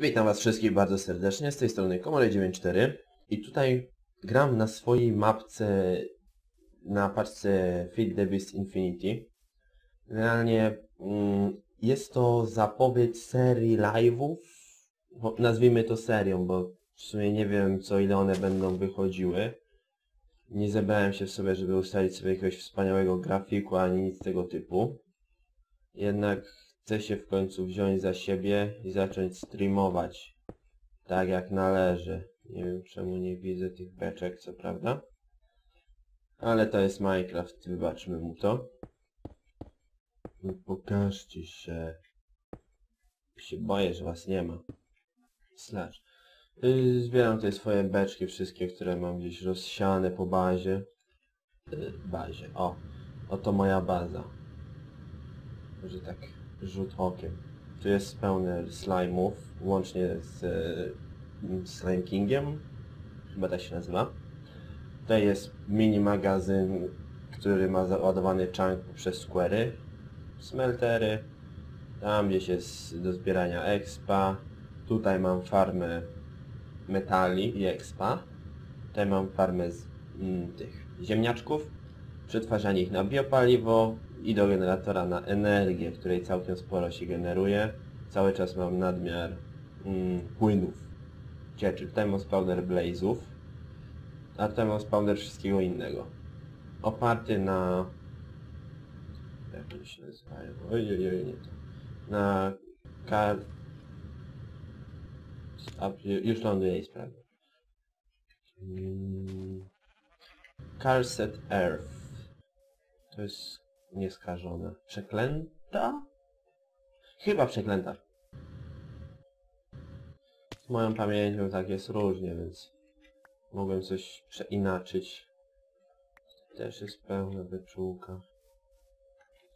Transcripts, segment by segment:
Witam was wszystkich bardzo serdecznie, z tej strony Komore94 i tutaj gram na swojej mapce, na paczce Fit Infinity. Realnie jest to zapowiedź serii live'ów, nazwijmy to serią, bo w sumie nie wiem ile one będą wychodziły. Nie zebrałem się w sobie, żeby ustalić sobie jakiegoś wspaniałego grafiku, ani nic tego typu. Jednak chcę się w końcu wziąć za siebie i zacząć streamować tak jak należy. Nie wiem czemu nie widzę tych beczek, co prawda. Ale to jest Minecraft, wybaczmy mu to. No pokażcie się. Się boję, że was nie ma. Slash. Zbieram tutaj swoje beczki, wszystkie, które mam gdzieś rozsiane po bazie. O, oto moja baza. Może tak rzut okiem. Tu jest pełne slime'ów, łącznie z Slime Kingiem. Chyba tak się nazywa. Tutaj jest mini magazyn, który ma załadowany chunk poprzez square'y, smeltery. Tam gdzieś jest do zbierania expa. Tutaj mam farmę metali i expa. Tutaj mam farmę z tych ziemniaczków. Przetwarzanie ich na biopaliwo i do generatora na energię, której całkiem sporo się generuje. Cały czas mam nadmiar płynów, cieczy. Tutaj mam spawner blaze'ów, a tutaj mam spawner wszystkiego innego. Oparty na... jak oni się nazywają? Nie to. Na kart... już ląduję i sprawdzę. Cursed Earth. To jest... nieskażone. Przeklęta? Chyba przeklęta. Z moją pamięcią tak jest różnie, więc mogłem coś przeinaczyć. Też jest pełna wyczółka.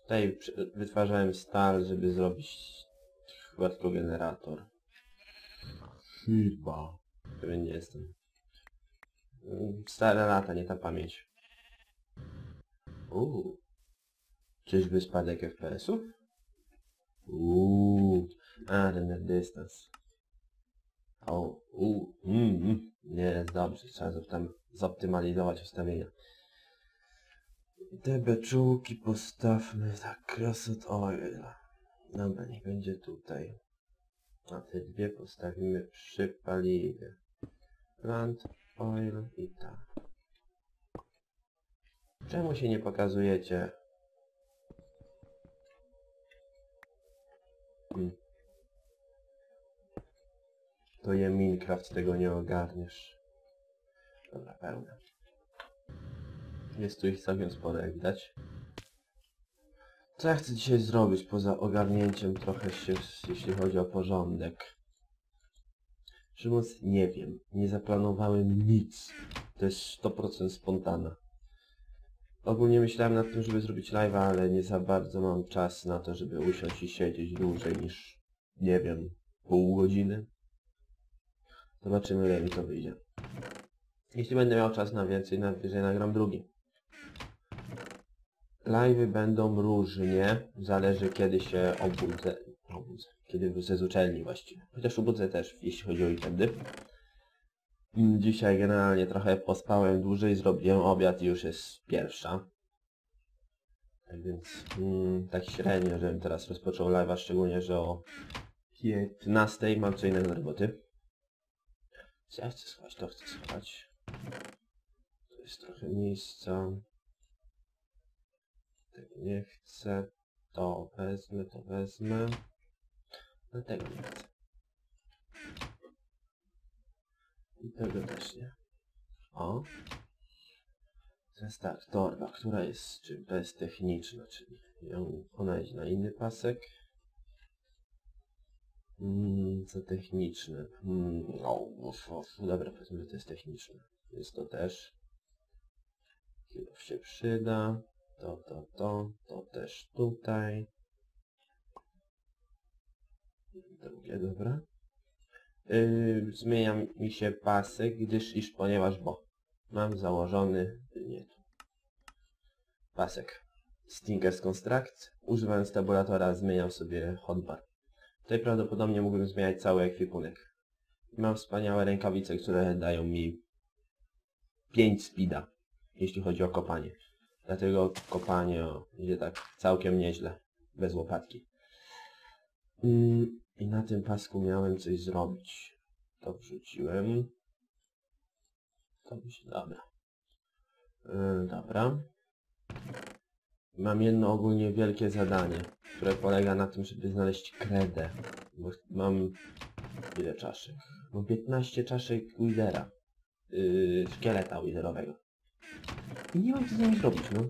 Tutaj wytwarzałem stal, żeby zrobić chyba tylko generator. Chyba. Pewnie jestem. Stare lata, nie ta pamięć. Czyżby spadek FPS-ów? Ten dystans. Nie jest dobrze, trzeba tam zoptymalizować ustawienia. Te beczułki postawmy tak krasot. Dobra, niech będzie tutaj. A te dwie postawimy przy paliwie. Plant, oil i tak. Czemu się nie pokazujecie? To je Minecraft, tego nie ogarniesz. Dobra, pełna. Jest tu ich całkiem sporo, jak widać. Co ja chcę dzisiaj zrobić, poza ogarnięciem trochę się, jeśli chodzi o porządek? Przymus, nie wiem. Nie zaplanowałem nic. To jest 100% spontana. Ogólnie myślałem nad tym, żeby zrobić live'a, ale nie za bardzo mam czas na to, żeby usiąść i siedzieć dłużej niż, nie wiem, pół godziny. Zobaczymy, ile mi to wyjdzie. Jeśli będę miał czas na więcej, najwyżej nagram drugi. Live'y będą różnie, zależy kiedy się obudzę. Kiedy wrócę z uczelni właściwie. Chociaż obudzę też, jeśli chodzi o weekendy. Dzisiaj generalnie trochę pospałem dłużej, zrobiłem obiad i już jest pierwsza. Tak więc tak średnio, żebym teraz rozpoczął live'a, szczególnie, że o 15 mam co innego do roboty. Co ja chcę schować? To chcę schować. Tu jest trochę miejsca. Tego nie chcę. To wezmę, Ale tego nie chcę. I tego też nie. Teraz tak, torba, która jest beztechniczna, czyli ona idzie na inny pasek. Co techniczne. Dobra, powiedzmy, że to jest techniczne. Jest to też. Kilo się przyda. To też tutaj. Drugie, dobra. Zmienia mi się pasek, gdyż iż ponieważ bo mam założony pasek Stinger's Construct. Używając tabulatora zmieniam sobie hotbar. Tutaj prawdopodobnie mógłbym zmieniać cały ekwipunek. Mam wspaniałe rękawice, które dają mi 5 speeda, jeśli chodzi o kopanie. Dlatego kopanie idzie tak całkiem nieźle, bez łopatki. I na tym pasku miałem coś zrobić. To wrzuciłem. To mi się dobra. Dobra. Mam jedno ogólnie wielkie zadanie, które polega na tym, żeby znaleźć kredę. Bo mam... ile czaszek? Mam 15 czaszek Withera. Szkieleta witherowego. I nie mam co z nim zrobić, no.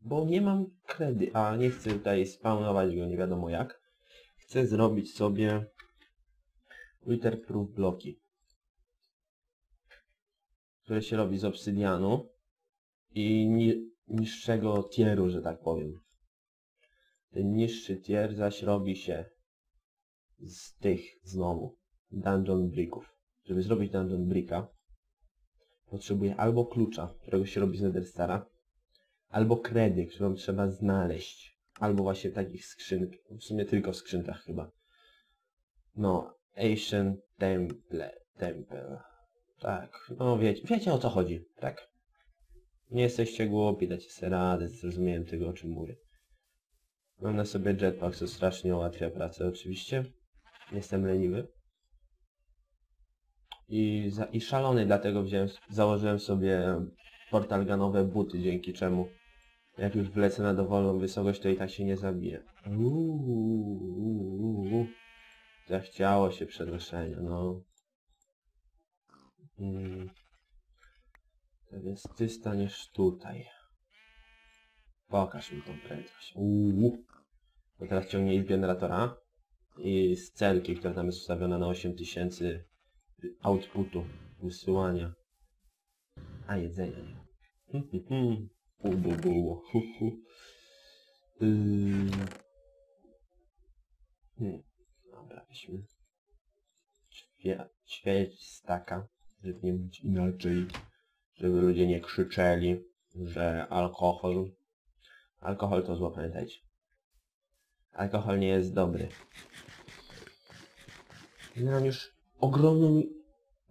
Bo nie mam kredy, a nie chcę tutaj spawnować go nie wiadomo jak. Chcę zrobić sobie Wither Proof bloki, które się robi z obsydianu i niższego tieru, że tak powiem. Ten niższy tier zaś robi się z tych znowu Dungeon Bricków. Żeby zrobić Dungeon Bricka, potrzebuję albo klucza, którego się robi z Netherstara, albo kredy, którą trzeba znaleźć. Albo właśnie takich skrzynkach, w sumie tylko w skrzynkach chyba. No, Ancient Temple. Tak, no wiecie o co chodzi, tak. Nie jesteście głupi, dacie sobie radę, zrozumiałem tego, o czym mówię. Mam na sobie jetpack, co strasznie ułatwia pracę oczywiście. Jestem leniwy. I szalony, dlatego założyłem sobie portalganowe buty, dzięki czemu jak już wlecę na dowolną wysokość, to i tak się nie zabije. Zachciało się przedroszenia, no. To więc ty staniesz tutaj. Pokaż mi tą prędkość. To teraz ciągnij generatora i z celki, która tam jest ustawiona na 8000 outputu, wysyłania. A jedzenia nie. Dobra, weźmy ćwierć staka, żeby nie być inaczej, żeby ludzie nie krzyczeli, że alkohol... Alkohol to zło, pamiętajcie. Alkohol nie jest dobry. Miałem już ogromną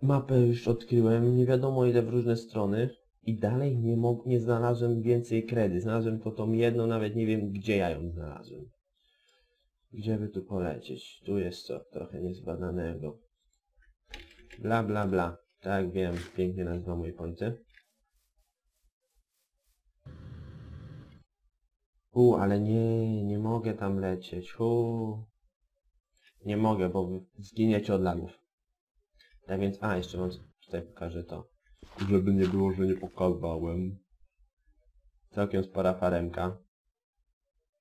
mapę, już odkryłem, nie wiadomo ile w różne strony. I dalej nie znalazłem więcej kredy. Znalazłem tylko tą jedną, nawet nie wiem gdzie ja ją znalazłem. Gdzie by tu polecieć? Tu jest to trochę niezbadanego. Bla bla bla. Tak wiem, pięknie nazwa mój końce. Ale nie mogę tam lecieć. Nie mogę, bo zginiecie od lagów. Tak więc, jeszcze wam tutaj pokażę to. Żeby nie było, że nie pokazałem. Całkiem spora faremka.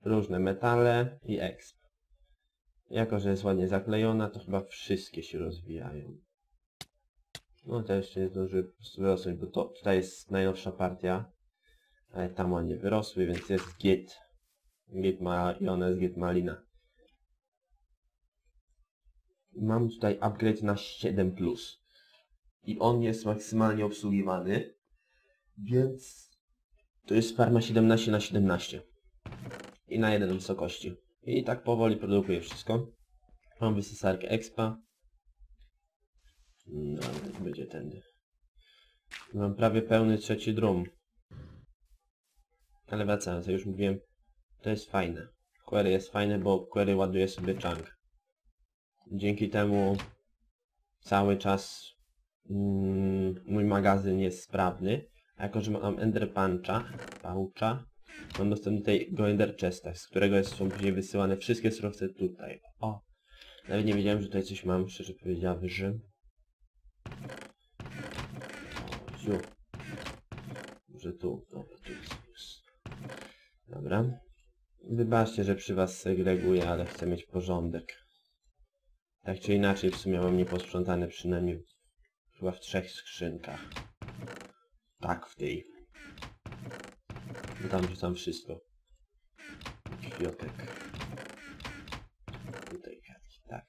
Różne metale i exp. Jako że jest ładnie zaklejona, to chyba wszystkie się rozwijają. No to jeszcze nie zdążyły po prostu wyrosnąć, bo to tutaj jest najnowsza partia. Ale tam one wyrosły, więc jest git. Git ma i ona jest git malina. Mam tutaj upgrade na 7+. I on jest maksymalnie obsługiwany, więc to jest farma 17×17 i na 1 wysokości. I tak powoli produkuję wszystko. Mam wysysarkę expa. No, będzie tędy. Mam prawie pełny trzeci drum. Ale wracając, jak już mówiłem, to jest fajne. Query jest fajne, bo query ładuje sobie chunk. Dzięki temu cały czas mój magazyn jest sprawny, a jako że mam Ender Poucha, mam dostęp do tego Ender Chesta, z którego są później wysyłane wszystkie surowce tutaj. Nawet nie wiedziałem, że tutaj coś mam, szczerze powiedziawszy. Może tu, dobra, tu jest. Dobra. Wybaczcie, że przy was segreguję, ale chcę mieć porządek. Tak czy inaczej, w sumie mam nieposprzątane przynajmniej chyba w 3 skrzynkach. Tak, w tej. Tam rzucam wszystko. Kwiatek. Tutaj kwiatki, tak.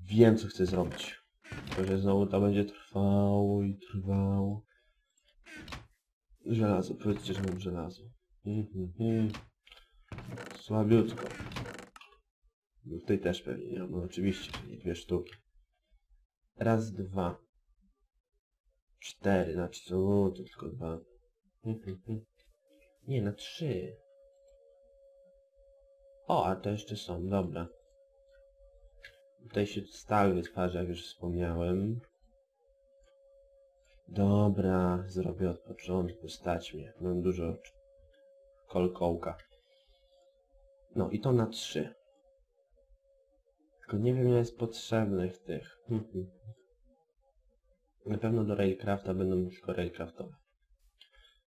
Wiem, co chcę zrobić. To, że znowu to będzie trwało i trwało. Żelazo, powiedzcie, że mam żelazo. Słabiutko. No tutaj też pewnie nie, no oczywiście, czyli dwie sztuki. Raz, dwa. Cztery, na trzy, to tylko dwa. Nie, na trzy. O, a to jeszcze są, dobra. Tutaj się stal wytwarza, jak już wspomniałem. Dobra, zrobię od początku, stać mnie. Mam dużo kolkołka. No i to na trzy. Tylko nie wiem, ile jest potrzebnych tych. Na pewno do railcrafta będą tylko railcraftowe.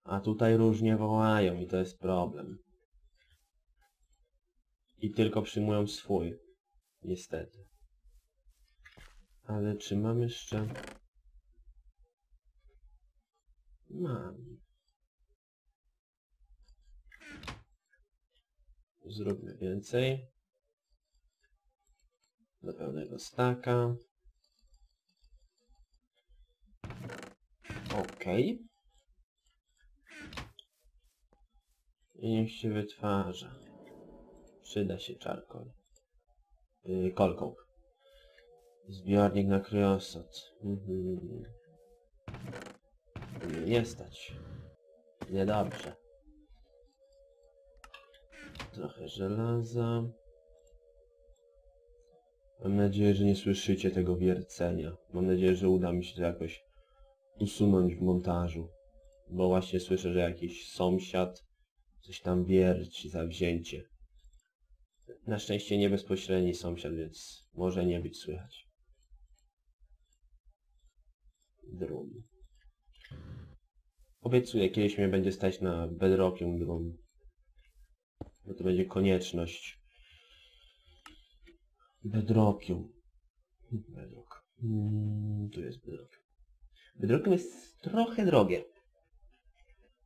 A tutaj różnie wołają i to jest problem. I tylko przyjmują swój. Niestety. Ale czy mam jeszcze... Mam. Zróbmy więcej. Do pełnego staka. Okej. I niech się wytwarza. Przyda się czarkol. Kolką. Zbiornik na kryosot. Nie stać. Niedobrze. Trochę żelaza. Mam nadzieję, że nie słyszycie tego wiercenia. Mam nadzieję, że uda mi się to jakoś usunąć w montażu. Bo właśnie słyszę, że jakiś sąsiad coś tam wierci zawzięcie. Na szczęście nie bezpośredni sąsiad, więc może nie być słychać. Drum. Obiecuję, kiedyś mnie będzie stać na bedrockiem drum. Bo to będzie konieczność. Bedrockium. Bedrock. Tu jest bedrock. Bedrockium jest trochę drogie.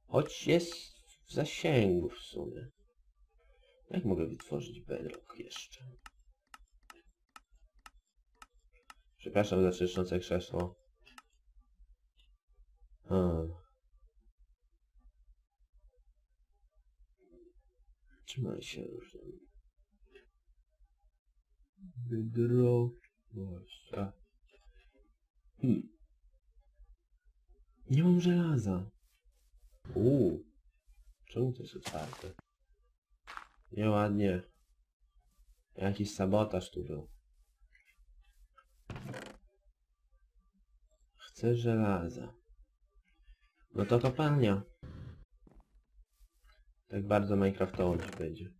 Choć jest w zasięgu w sumie. Jak mogę wytworzyć bedrock jeszcze? Przepraszam za trzeszczące krzesło. Trzymaj się różnie. Bedrock... Nie mam żelaza. Czemu to jest otwarte? Nieładnie. Jakiś sabotaż tu był. Chcę żelaza. No to kopalnia. Tak bardzo Minecraftowo dziś będzie.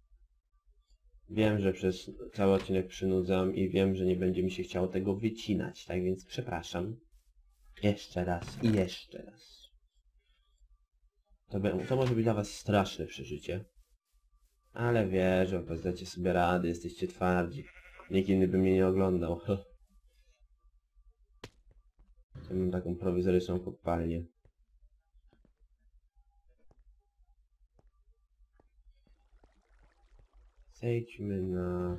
Wiem, że przez cały odcinek przynudzam i wiem, że nie będzie mi się chciało tego wycinać, tak więc przepraszam. Jeszcze raz i jeszcze raz. To może być dla was straszne przeżycie. Ale wierzę, bo zdacie sobie rady, jesteście twardzi. Nikt inny by mnie nie oglądał. Ja mam taką prowizoryczną kopalnię. Zejdźmy na...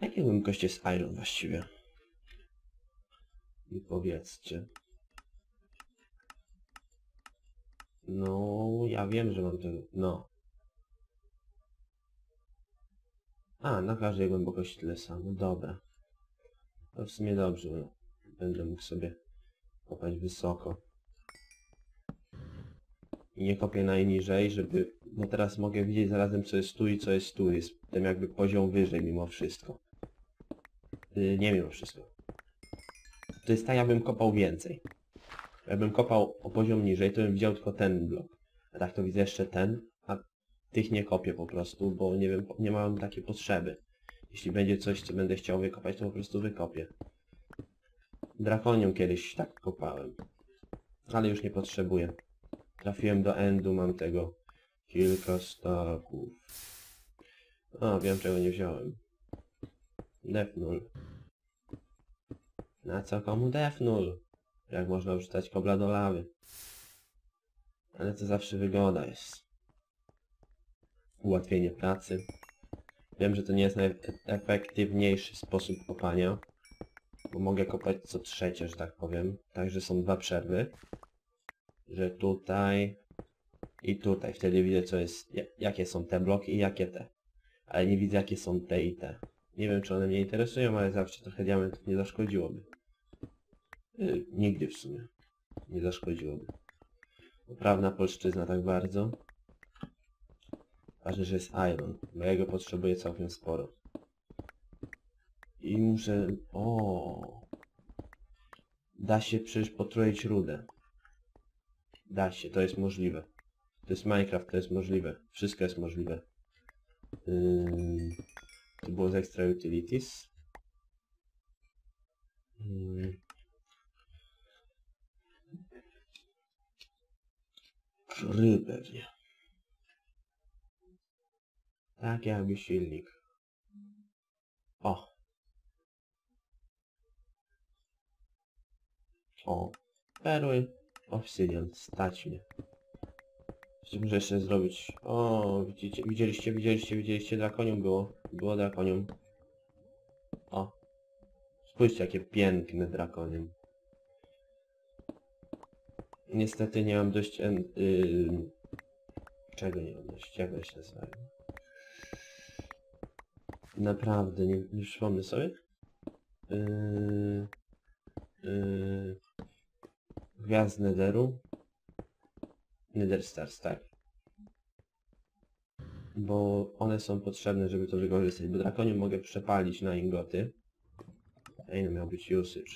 Jakie koście z iron właściwie? I powiedzcie. No, ja wiem, że mam tego... No. A, na każdej głębokości tyle samo. Dobra. To w sumie dobrze, bo będę mógł sobie kopać wysoko. I nie kopię najniżej, żeby... Bo teraz mogę widzieć zarazem, co jest tu i co jest tu. Jest ten jakby poziom wyżej mimo wszystko. Nie mimo wszystko. To jest tak, jakbym kopał więcej. Jakbym kopał o poziom niżej, to bym widział tylko ten blok. A tak to widzę jeszcze ten, a tych nie kopię po prostu, bo nie wiem, nie mam takiej potrzeby. Jeśli będzie coś, co będę chciał wykopać, to po prostu wykopię. Drakonią kiedyś tak kopałem. Ale już nie potrzebuję. Trafiłem do endu, mam tego kilka staków. O, wiem, czego nie wziąłem. Defnul. Na co komu defnul? Jak można wrzucać kobla do lawy. Ale to zawsze wygoda jest. Ułatwienie pracy. Wiem, że to nie jest najefektywniejszy sposób kopania. Bo mogę kopać co trzecie, że tak powiem. Także są dwa przerwy. Że tutaj... i tutaj. Wtedy widzę, co jest, jakie są te bloki i jakie te. Ale nie widzę, jakie są te i te. Nie wiem, czy one mnie interesują, ale zawsze trochę diamentów nie zaszkodziłoby. Nigdy w sumie nie zaszkodziłoby. Uprawna polszczyzna tak bardzo. Ważne, że jest iron, bo ja go potrzebuję całkiem sporo. I muszę... O, da się przecież potrójeć rudę. Da się, to jest możliwe. To jest Minecraft, to jest możliwe. Wszystko jest możliwe. To było z Extra Utilities. Kry pewnie. Tak jakby silnik. O. O. Perły. Obsydian. Stać mnie. Muszę jeszcze zrobić... O, widzicie, widzieliście, drakonium było. Było drakonium. O. Spójrzcie, jakie piękne drakonium. Niestety nie mam dość... Czego nie mam dość? Jak to się nazywa? Naprawdę, nie przypomnę sobie. Gwiazd Netheru. Netherstars, tak. Bo one są potrzebne, żeby to wykorzystać. Bo drakonium mogę przepalić na ingoty. A inny miał być usage.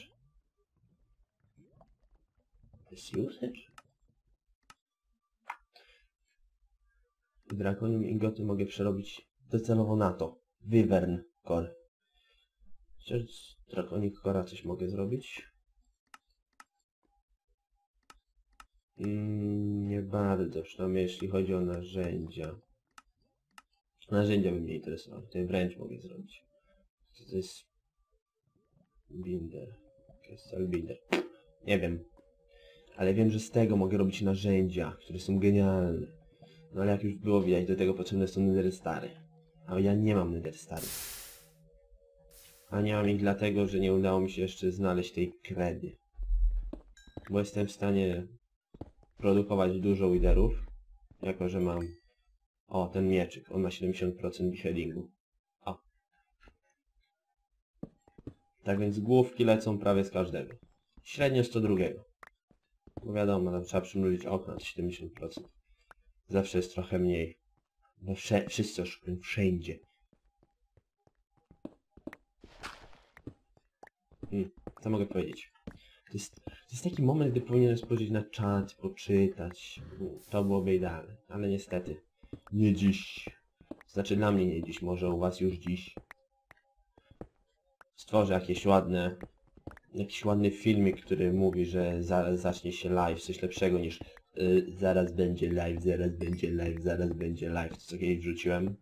To jest usage? Drakonium ingoty mogę przerobić docelowo na to. Wyvern Core. Chociaż z Draconic Cora coś mogę zrobić? Nie bardzo, przynajmniej jeśli chodzi o narzędzia. Narzędzia by mnie interesowały, tutaj wręcz mogę zrobić. Co to jest? Binder. Crystal Binder. Nie wiem. Ale wiem, że z tego mogę robić narzędzia, które są genialne. No ale jak już było widać, do tego potrzebne są Netherstary. Ale ja nie mam Netherstary. A nie mam ich dlatego, że nie udało mi się jeszcze znaleźć tej kredy. Bo jestem w stanie produkować dużo Witherów. Jako, że mam... O, ten mieczyk. On ma 70% beheadingu. O. Tak więc główki lecą prawie z każdego. Średnio 102. Bo wiadomo, tam trzeba przymrużyć okna 70%. Zawsze jest trochę mniej. Bo wszyscy oszukują wszędzie. Co mogę powiedzieć? To jest taki moment, gdy powinienem spojrzeć na czat, poczytać. To byłoby idealne, ale niestety. Nie dziś. Znaczy dla mnie nie dziś, może u was już dziś. Stworzę jakiś ładny filmik, który mówi, że zaraz zacznie się live, coś lepszego niż... zaraz będzie live, zaraz będzie live, zaraz będzie live, to co kiedyś wrzuciłem.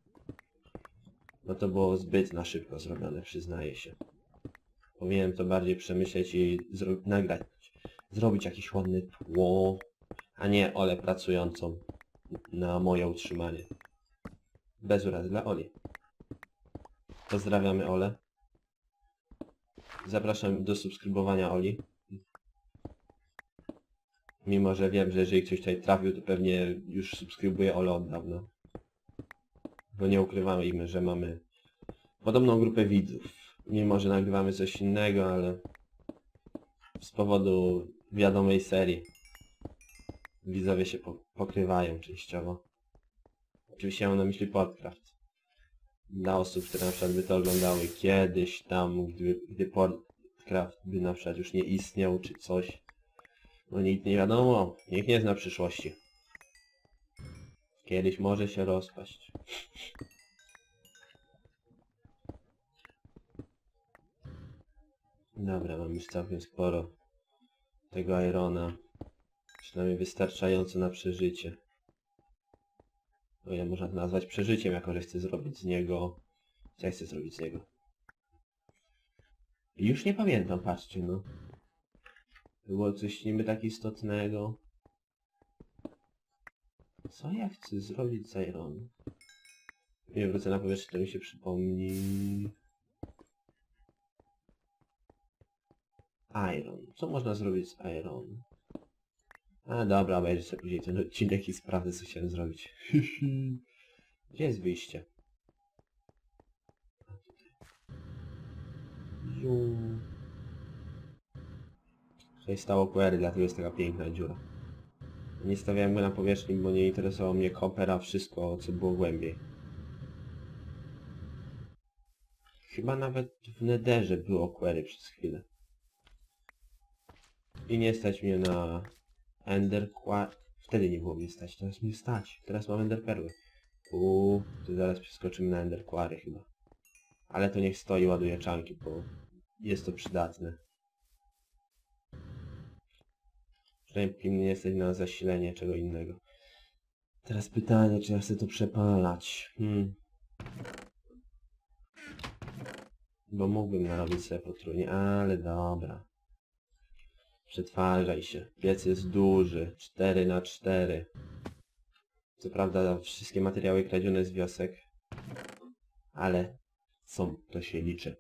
No to było zbyt na szybko zrobione, przyznaję się. Powinienem to bardziej przemyśleć i nagrać. Zrobić jakieś ładne tło, a nie Olę pracującą na moje utrzymanie. Bez urazy dla Oli. Pozdrawiamy Olę. Zapraszam do subskrybowania Oli. Mimo, że wiem, że jeżeli ktoś tutaj trafił, to pewnie już subskrybuje Olę od dawna. Bo nie ukrywamy, że mamy podobną grupę widzów. Mimo, że nagrywamy coś innego, ale z powodu wiadomej serii widzowie się pokrywają częściowo. Oczywiście mam na myśli Portcraft. Dla osób, które na przykład by to oglądały kiedyś tam, gdy Portcraft by na przykład już nie istniał czy coś. No nikt nie wiadomo, nikt nie zna przyszłości. Kiedyś może się rozpaść. Dobra, mam już całkiem sporo tego irona. Przynajmniej wystarczająco na przeżycie. O ile można to nazwać przeżyciem, jako że chcę zrobić z niego... Co ja chcę zrobić z niego? Już nie pamiętam, patrzcie no. Było coś niby tak istotnego. Co ja chcę zrobić z ironu? Nie wrócę na powierzchnię, to mi się przypomni... Iron. Co można zrobić z iron? A dobra, obejrzę sobie później ten odcinek i sprawdzę, co chciałem zrobić. Gdzie jest wyjście? Tutaj stało query, dlatego jest taka piękna dziura. Nie stawiałem go na powierzchni, bo nie interesowało mnie kopera, wszystko co było głębiej. Chyba nawet w Netherze było query przez chwilę. I nie stać mnie na Ender Quarry. Wtedy nie było mnie stać, teraz mnie stać. Teraz mam Ender Perły. To zaraz przeskoczymy na Ender Quarry chyba. Ale to niech stoi, ładuje czanki, bo jest to przydatne. Przynajmniej nie jesteś na zasilenie czego innego. Teraz pytanie, czy ja chcę to przepalać. Bo mógłbym narobić sobie potrójnie, ale dobra. Przetwarzaj się. Piec jest duży. 4×4. Co prawda wszystkie materiały kradzione z wiosek. Ale są, to się liczy.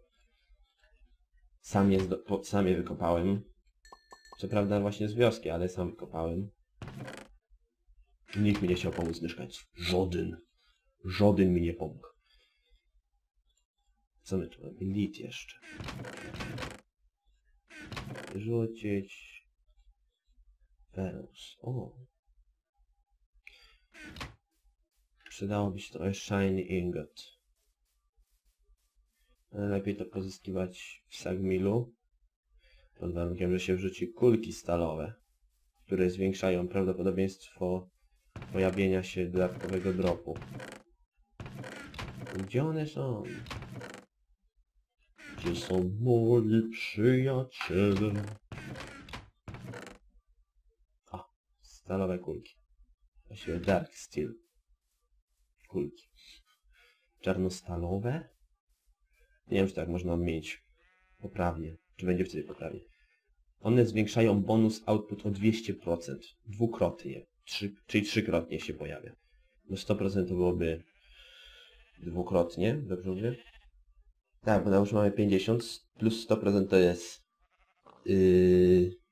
Sam je wykopałem. Co prawda właśnie z wioski, ale sam wykopałem. Nikt mi nie chciał pomóc, mieszkańców. Żaden. Żaden mi nie pomógł. Co my tu mamy? Lit jeszcze. Rzucić... Ferus. O! Przydałoby się trochę Shiny Ingot. Lepiej to pozyskiwać w Sagmilu. Pod warunkiem, że się wrzuci kulki stalowe, które zwiększają prawdopodobieństwo pojawienia się dodatkowego dropu. Gdzie one są? Gdzie są moi przyjaciele? A, stalowe kulki. Właściwie dark steel. Kulki. Czarnostalowe? Nie wiem, czy tak można mieć poprawnie. Czy będzie wtedy poprawnie. One zwiększają bonus output o 200%. Dwukrotnie. Czyli trzykrotnie się pojawia. No 100% to byłoby... Dwukrotnie, dobrze mówię? Tak, bo już mamy 50, plus 100% to jest...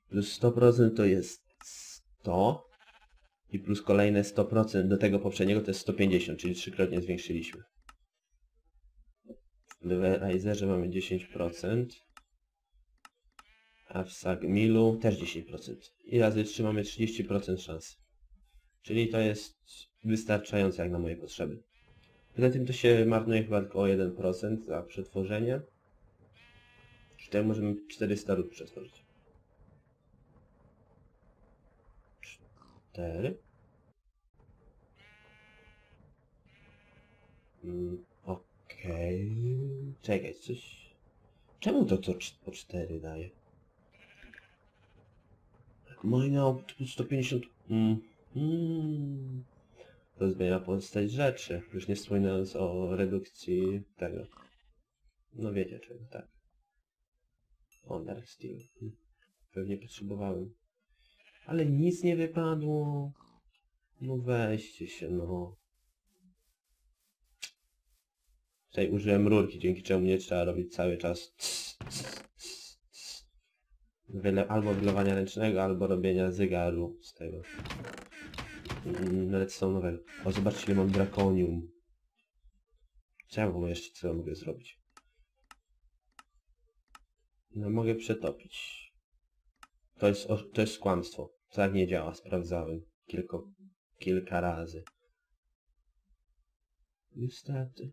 plus 100% to jest 100. I plus kolejne 100% do tego poprzedniego to jest 150, czyli trzykrotnie zwiększyliśmy. W Levelizerze mamy 10%. A w Sagmilu też 10%. I razy 3 mamy 30% szans. Czyli to jest wystarczające jak na moje potrzeby. Poza tym to się marnuje chyba tylko o 1% za przetworzenie. Czy tak możemy 400 ród przetworzyć? 4. Okej. Czekaj, coś... Czemu to po 4 daje? Mojna output 150... To zmienia postać rzeczy. Już nie wspominając o redukcji tego. No wiecie czego, tak. O, Dark Steel. Pewnie potrzebowałem. Ale nic nie wypadło. No weźcie się, no. Tutaj użyłem rurki, dzięki czemu nie trzeba robić cały czas albo wylewania ręcznego, albo robienia zegaru z tego. Nawet są nowego. O, zobaczcie, ile mam drakonium. Chciałbym jeszcze co mogę zrobić. No mogę przetopić. To jest kłamstwo. Tak nie działa, sprawdzałem. Kilka razy. Niestety.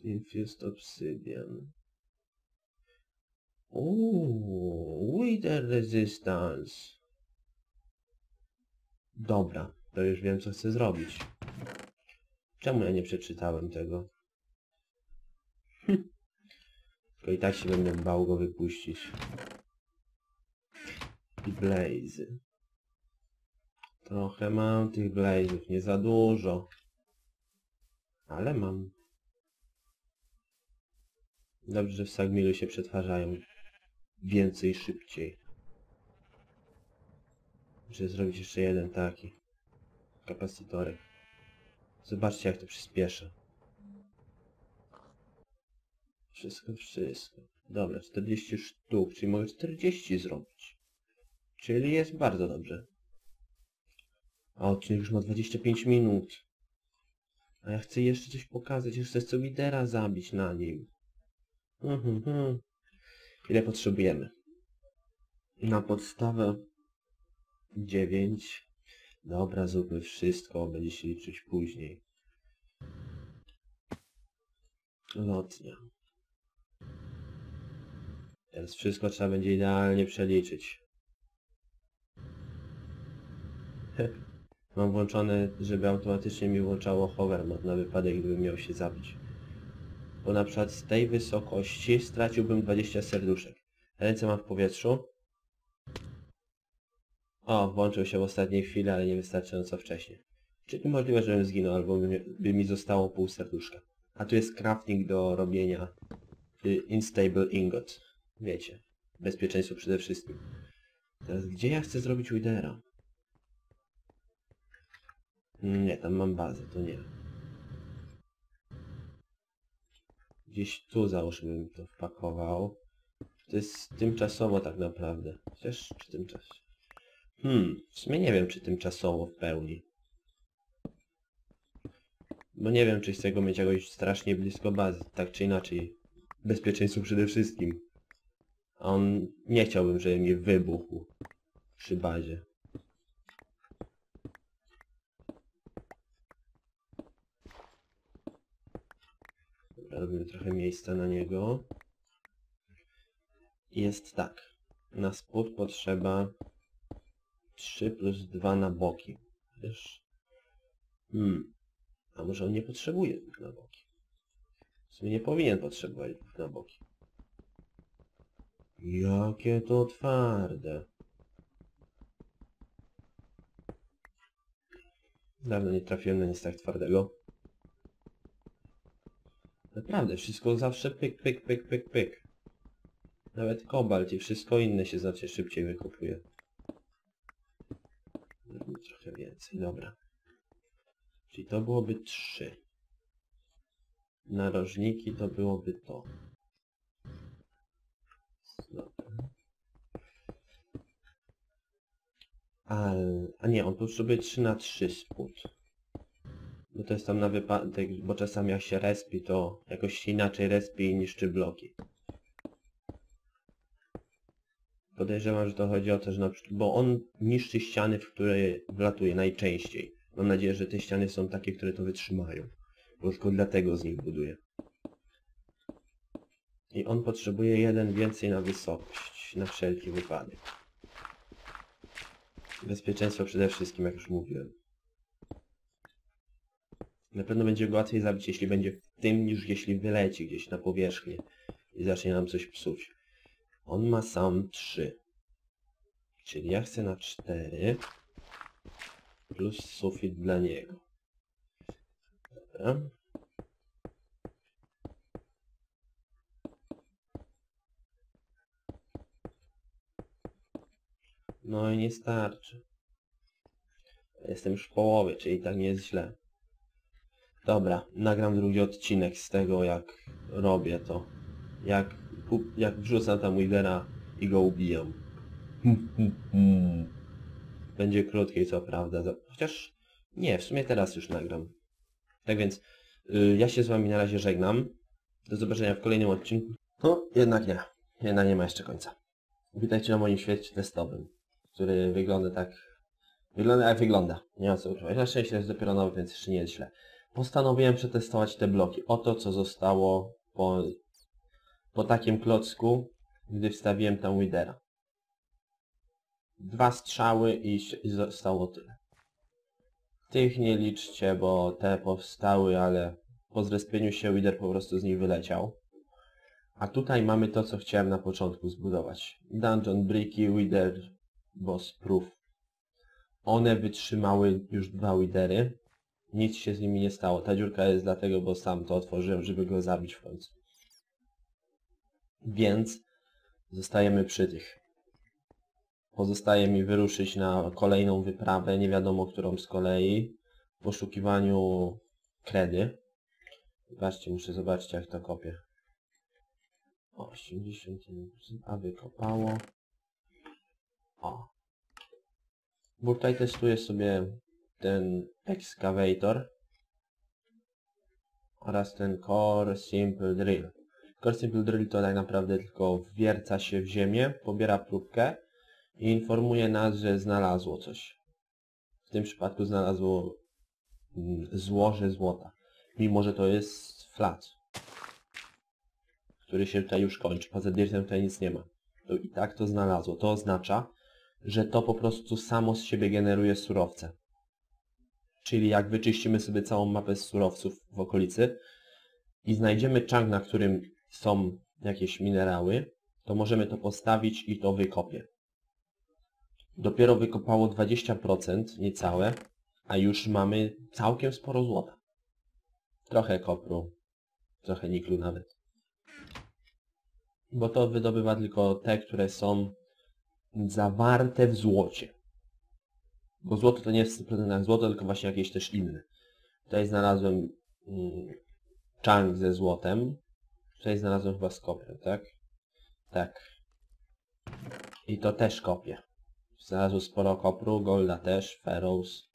Infused Obsidian. Uuuu, Wither Resistance. Dobra, to już wiem co chcę zrobić. Czemu ja nie przeczytałem tego? Tylko i tak się będę bał go wypuścić. I blazy. Trochę mam tych blazów, nie za dużo. Ale mam. Dobrze, że w Sagmilu się przetwarzają. Więcej, szybciej. Muszę zrobić jeszcze jeden taki kapacitorek. Zobaczcie jak to przyspiesza. Wszystko. Dobra, 40 sztuk, czyli mogę 40 zrobić. Czyli jest bardzo dobrze. A odcinek już ma 25 minut. A ja chcę jeszcze coś pokazać, jeszcze chcę Withera zabić na nim. Ile potrzebujemy? Na podstawę 9. Dobra, zróbmy wszystko, będzie się liczyć później. Lotnia. Teraz wszystko trzeba będzie idealnie przeliczyć. Mam włączone, żeby automatycznie mi włączało hovermod na wypadek, gdybym miał się zabić. Bo na przykład z tej wysokości straciłbym 20 serduszek. Ręce mam w powietrzu. O, włączył się w ostatniej chwili, ale nie wystarczająco wcześnie. Czyli możliwe, żebym zginął, albo by mi zostało pół serduszka. A tu jest crafting do robienia Instable Ingot. Wiecie, bezpieczeństwo przede wszystkim. Teraz gdzie ja chcę zrobić Withera? Nie, tam mam bazę, to nie. Gdzieś tu załóżmy bym to wpakował. To jest tymczasowo tak naprawdę. Chociaż czy tymczasowo? W sumie nie wiem, czy tymczasowo w pełni. Bo nie wiem, czy chcę go mieć jakoś strasznie blisko bazy. Tak czy inaczej. Bezpieczeństwo przede wszystkim. A on... nie chciałbym, żeby mi wybuchł przy bazie. Robimy trochę miejsca na niego. Jest tak. Na spód potrzeba 3 plus 2 na boki. Wiesz? A może on nie potrzebuje dwóch na boki? W sumie nie powinien potrzebować dwóch na boki. Jakie to twarde. Dawno nie trafiłem na nic tak twardego. Naprawdę, wszystko zawsze pyk, pyk, pyk, pyk, pyk. Nawet kobalt i wszystko inne się znacznie szybciej wykupuje. Trochę więcej, dobra. Czyli to byłoby 3. Narożniki to byłoby to. A nie, on potrzebuje 3 na 3 spód. Bo to jest tam na wypadek, bo czasami jak się respi, to jakoś inaczej respi i niszczy bloki. Podejrzewam, że to chodzi o to, że na przykład... Bo on niszczy ściany, w które wlatuje najczęściej. Mam nadzieję, że te ściany są takie, które to wytrzymają. Bo tylko dlatego z nich buduje. I on potrzebuje jeden więcej na wysokość, na wszelki wypadek. Bezpieczeństwo przede wszystkim, jak już mówiłem. Na pewno będzie go łatwiej zabić, jeśli będzie w tym, niż jeśli wyleci gdzieś na powierzchnię i zacznie nam coś psuć. On ma sam 3. Czyli ja chcę na 4 plus sufit dla niego. Dobra. No i nie starczy. Jestem już w połowie, czyli tak nie jest źle. Dobra, nagram drugi odcinek z tego, jak robię to. Jak wrzucam tam Withera i go ubijam. Będzie krótkie, co prawda. Chociaż nie, w sumie teraz już nagram. Tak więc ja się z wami na razie żegnam. Do zobaczenia w kolejnym odcinku. No, jednak nie. Jednak nie ma jeszcze końca. Witajcie na moim świecie testowym, który wygląda tak... Wygląda jak wygląda. Nie ma co ukrywać. Na szczęście jest dopiero nowy, więc jeszcze nie jest źle. Postanowiłem przetestować te bloki. Oto co zostało po takim klocku, gdy wstawiłem tam Withera. 2 strzały i zostało tyle. Tych nie liczcie, bo te powstały, ale po zrespieniu się Wither po prostu z nich wyleciał. A tutaj mamy to, co chciałem na początku zbudować. Dungeon Bricky, Wither Boss Proof. One wytrzymały już 2 Withery. Nic się z nimi nie stało. Ta dziurka jest dlatego, bo sam to otworzyłem, żeby go zabić w końcu. Więc zostajemy przy tych. Pozostaje mi wyruszyć na kolejną wyprawę, nie wiadomo którą z kolei, w poszukiwaniu kredy. Zobaczcie, muszę zobaczyć, jak to kopię. 81%, a wykopało. O. Bo tutaj testuję sobie ten excavator oraz ten core simple drill. Core simple drill to tak naprawdę tylko wwierca się w ziemię, pobiera próbkę i informuje nas, że znalazło coś. W tym przypadku znalazło złoże złota, mimo że to jest flat, który się tutaj już kończy. Poza dirtem tutaj nic nie ma. To i tak to znalazło. To oznacza, że to po prostu samo z siebie generuje surowce. Czyli jak wyczyścimy sobie całą mapę z surowców w okolicy i znajdziemy chunk, na którym są jakieś minerały, to możemy to postawić i to wykopie. Dopiero wykopało 20%, niecałe, a już mamy całkiem sporo złota. Trochę kopru, trochę niklu nawet. Bo to wydobywa tylko te, które są zawarte w złocie. Bo złoto to nie jest w 100% złoto, tylko właśnie jakieś też inne. Tutaj znalazłem chunk ze złotem. Tutaj znalazłem chyba z koprem, tak? Tak. I to też kopię. Znalazłem sporo kopru, golda też, ferrous.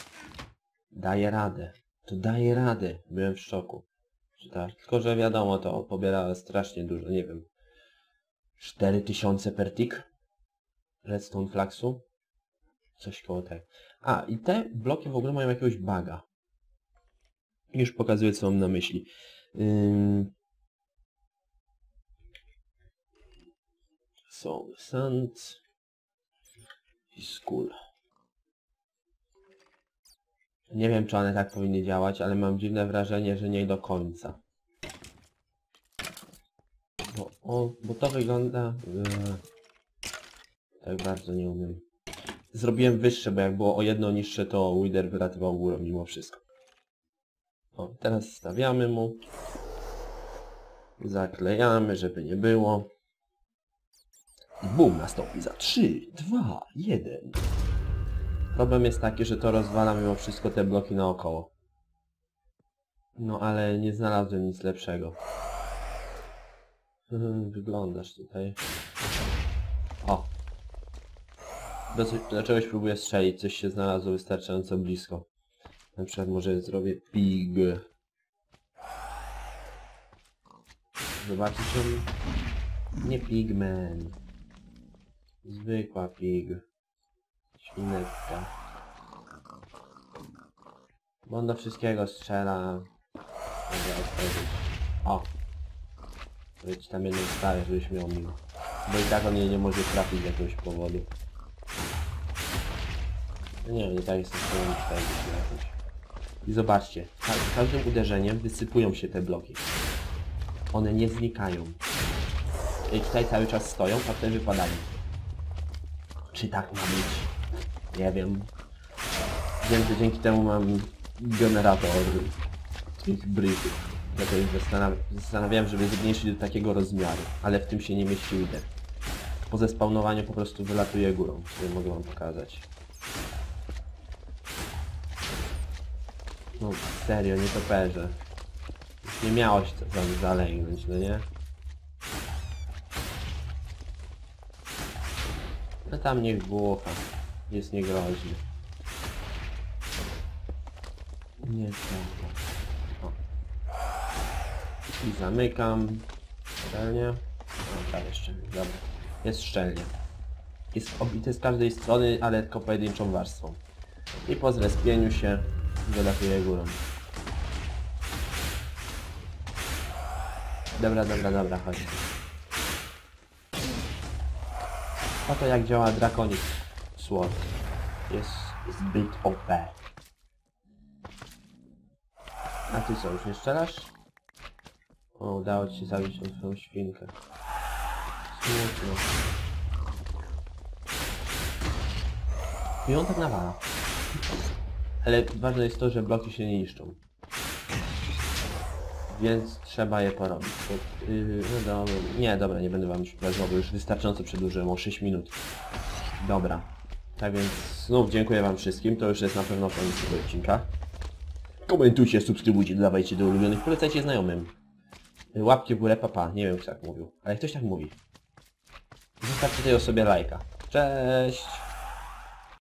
Daje radę. To daje radę. Byłem w szoku. Tak? Tylko że wiadomo, to pobiera strasznie dużo, nie wiem. 4000 per tick redstone flaxu, coś koło tego. A i te bloki w ogóle mają jakiegoś buga. Już pokazuję, co mam na myśli. So, sand i skull. Nie wiem, czy one tak powinny działać, ale mam dziwne wrażenie, że nie do końca. Bo to wygląda... tak bardzo nie umiem. Zrobiłem wyższe, bo jak było o jedno niższe, to Wither wyratował górę mimo wszystko. O, teraz stawiamy mu. Zaklejamy, żeby nie było. I bum, nastąpi za 3, 2, 1. Problem jest taki, że to rozwala mimo wszystko te bloki naokoło. No ale nie znalazłem nic lepszego. Wyglądasz tutaj. O! Do czegoś próbuję strzelić, coś się znalazło wystarczająco blisko. Na przykład może zrobię pig. Zobaczycie? Nie pigman. Zwykła pig. Świneczka. Bo on do wszystkiego strzela. Mogę odpowiedzieć. O! Być tam jedną stawę, żebyś miał miło. Bo i tak on jej nie może trafić z jakiegoś powodu. No nie, nie tak jest to jakoś. I zobaczcie, każdym uderzeniem wysypują się te bloki. One nie znikają. I tutaj cały czas stoją, a potem wypadają. Czy tak ma być? Nie wiem. Wiem, że dzięki temu mam generator tych brików. Dlatego zastanawiałem, żeby zmniejszyć do takiego rozmiaru, ale w tym się nie mieści Wither. Po zespawnowaniu po prostu wylatuje górą, który mogę wam pokazać. No serio, nie toperze. Już nie miało się co tam zalęgnąć, no nie? No tam niech głucha, jest niegroźny. Nie tak. I zamykam. Szczelnie. No tak, jeszcze. Dobra. Jest szczelnie. Jest obity z każdej strony, ale tylko pojedynczą warstwą. I po zrespieniu się dolatuje górą. Dobra, dobra, dobra, chodź. A to jak działa Draconic Cora. Jest zbyt OP. A ty co, już nie strzelasz? O, udało ci się zabić tą świnkę. Smutno. I on tak nawala. Ale ważne jest to, że bloki się nie niszczą. Więc trzeba je porobić. No dobra. Nie, dobra, nie będę wam przykładał, bo już wystarczająco przedłużyłem o 6 minut. Dobra. Tak więc znów dziękuję wam wszystkim. To już jest na pewno koniec tego odcinka. Komentujcie, subskrybujcie, dawajcie do ulubionych, polecajcie znajomym. Łapki w górę, papa. Nie wiem, kto tak mówił, ale ktoś tak mówi. Zostawcie tej osobie lajka. Cześć!